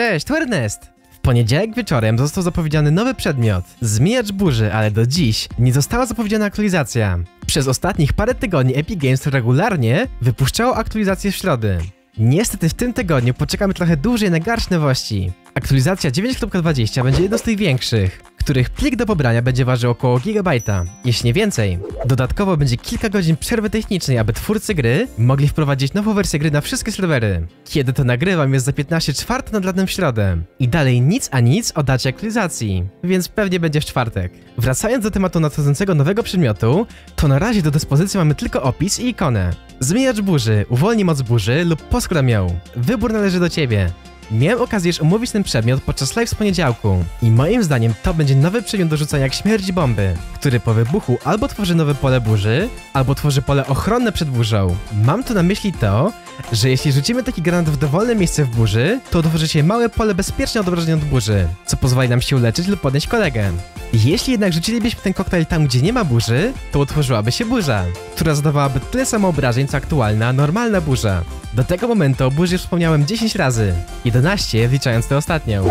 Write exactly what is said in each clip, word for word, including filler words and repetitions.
Cześć, tu Ernest! W poniedziałek wieczorem został zapowiedziany nowy przedmiot, Zmieniacz burzy, ale do dziś nie została zapowiedziana aktualizacja. Przez ostatnich parę tygodni Epic Games regularnie wypuszczało aktualizację w środę. Niestety w tym tygodniu poczekamy trochę dłużej na garść nowości. Aktualizacja dziewięć kropka dwadzieścia będzie jedną z tych większych, których plik do pobrania będzie ważył około gigabajta, jeśli nie więcej. Dodatkowo będzie kilka godzin przerwy technicznej, aby twórcy gry mogli wprowadzić nową wersję gry na wszystkie serwery. Kiedy to nagrywam, jest za piętnaście czwarty nad latem w środę. I dalej nic a nic o dacie aktualizacji, więc pewnie będzie w czwartek. Wracając do tematu nadchodzącego nowego przedmiotu, to na razie do dyspozycji mamy tylko opis i ikonę. Zmieniacz burzy, uwolnij moc burzy lub poskram ją. Wybór należy do ciebie. Miałem okazję już omówić ten przedmiot podczas live z poniedziałku i moim zdaniem to będzie nowy przedmiot do rzucania jak śmierdzi bomby, który po wybuchu albo tworzy nowe pole burzy, albo tworzy pole ochronne przed burzą. Mam tu na myśli to, że jeśli rzucimy taki granat w dowolne miejsce w burzy, to tworzy się małe pole bezpiecznie odrażone od burzy, co pozwoli nam się uleczyć lub podnieść kolegę. Jeśli jednak rzucilibyśmy ten koktajl tam, gdzie nie ma burzy, to utworzyłaby się burza, która zadawałaby tyle samo obrażeń, co aktualna, normalna burza. Do tego momentu o burzy wspomniałem dziesięć razy, jedenaście wliczając tę ostatnią.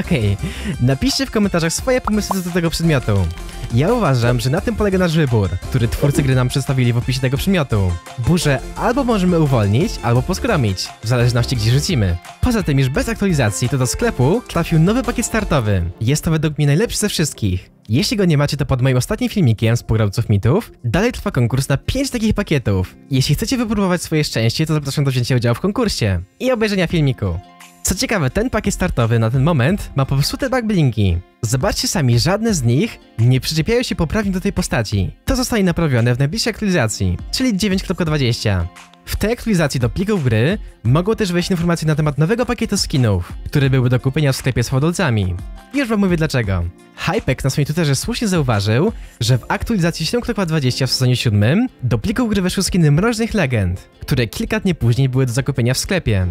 Okej, napiszcie w komentarzach swoje pomysły do tego przedmiotu. Ja uważam, że na tym polega nasz wybór, który twórcy gry nam przedstawili w opisie tego przedmiotu. Burzę albo możemy uwolnić, albo poskromić, w zależności gdzie rzucimy. Poza tym już bez aktualizacji to do sklepu trafił nowy pakiet startowy. Jest to według mnie najlepszy ze wszystkich. Jeśli go nie macie, to pod moim ostatnim filmikiem z Pograłców Mitów dalej trwa konkurs na pięć takich pakietów. Jeśli chcecie wypróbować swoje szczęście, to zapraszam do wzięcia udziału w konkursie i obejrzenia filmiku. Co ciekawe, ten pakiet startowy na ten moment ma popsute backblinki. Zobaczcie sami, żadne z nich nie przyczepiają się poprawnie do tej postaci. To zostanie naprawione w najbliższej aktualizacji, czyli dziewięć kropka dwadzieścia. W tej aktualizacji do plików gry mogą też wejść informacje na temat nowego pakietu skinów, który byłby do kupienia w sklepie z hodolcami. Już wam mówię dlaczego. Hypek na swoim Twitterze słusznie zauważył, że w aktualizacji siedem kropka dwadzieścia w sezonie siódmym do plików gry weszły skiny Mroźnych Legend, które kilka dni później były do zakupienia w sklepie.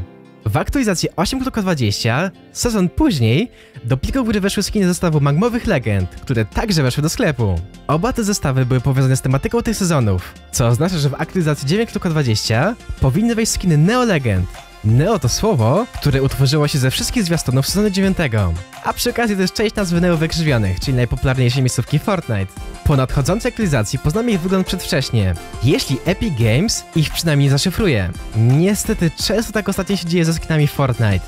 W aktualizacji osiem kropka dwadzieścia, sezon później, do plików gry weszły skiny zestawu Magmowych Legend, które także weszły do sklepu. Oba te zestawy były powiązane z tematyką tych sezonów, co oznacza, że w aktualizacji dziewięć kropka dwadzieścia powinny wejść skiny Neo Legend. Neo to słowo, które utworzyło się ze wszystkich zwiastunów sezonu dziewiątego, a przy okazji to jest część nazwy Neo Wykrzywianych, czyli najpopularniejszej miejscówki Fortnite. Po nadchodzącej aktualizacji poznamy ich wygląd przedwcześnie, jeśli Epic Games ich przynajmniej zaszyfruje. Niestety często tak ostatnio się dzieje ze skinami Fortnite.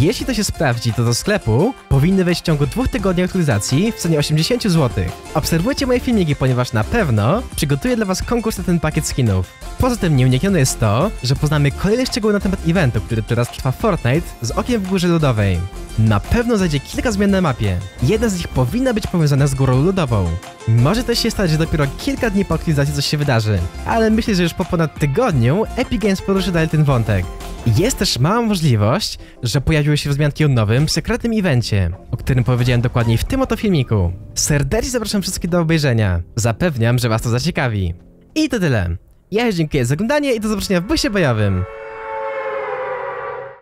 Jeśli to się sprawdzi, to do sklepu powinny wejść w ciągu dwóch tygodni aktualizacji w cenie osiemdziesiąt złotych. Obserwujcie moje filmiki, ponieważ na pewno przygotuję dla was konkurs na ten pakiet skinów. Poza tym nieuniknione jest to, że poznamy kolejne szczegóły na temat eventu, który teraz trwa w Fortnite z okiem w Górze Lodowej. Na pewno zajdzie kilka zmian na mapie. Jedna z nich powinna być powiązana z Górą Lodową. Może też się stać, że dopiero kilka dni po aktualizacji coś się wydarzy, ale myślę, że już po ponad tygodniu Epic Games poruszy dalej ten wątek. Jest też mała możliwość, że pojawiły się wzmianki o nowym, sekretnym evencie, o którym powiedziałem dokładniej w tym oto filmiku. Serdecznie zapraszam wszystkich do obejrzenia. Zapewniam, że was to zaciekawi. I to tyle. Ja już dziękuję za oglądanie i do zobaczenia w busie bojowym.